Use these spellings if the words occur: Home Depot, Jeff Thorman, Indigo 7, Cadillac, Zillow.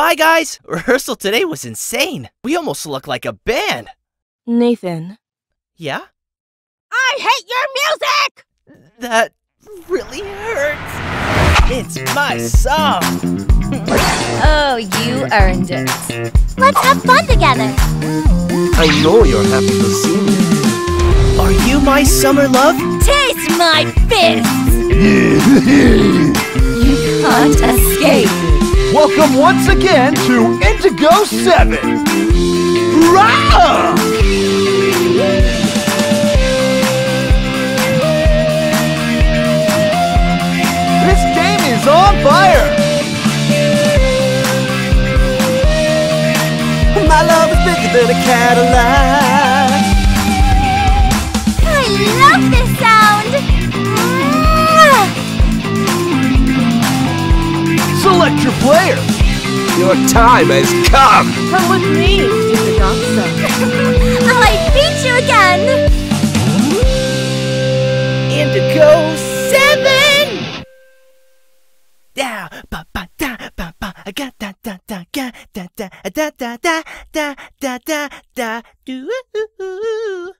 Bye, guys! Rehearsal today was insane. We almost look like a band. Nathan. Yeah? I hate your music! That really hurts. It's my song. Oh, you earned it. Let's have fun together. I know you're happy to see me. Are you my summer love? Taste my fists! You can't escape. Welcome once again to Indigo 7! Hurrah! This game is on fire! My love is bigger than a Cadillac. I love this sound! Select your player! Your time has come! Come with me, stupid dancer. I beat you again! Indigo 7! Da ba ba da ba ba ga da da da ga da da da da da da da da da do.